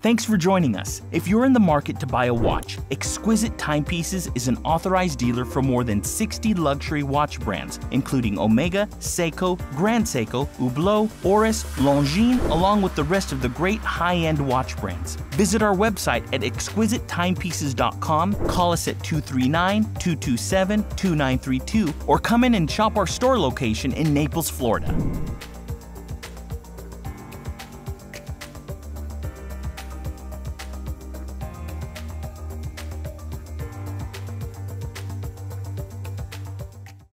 Thanks for joining us. If you're in the market to buy a watch, Exquisite Timepieces is an authorized dealer for more than 60 luxury watch brands, including Omega, Seiko, Grand Seiko, Hublot, Oris, Longines, along with the rest of the great high-end watch brands. Visit our website at exquisitetimepieces.com, call us at 239-227-2932, or come in and shop our store location in Naples, Florida.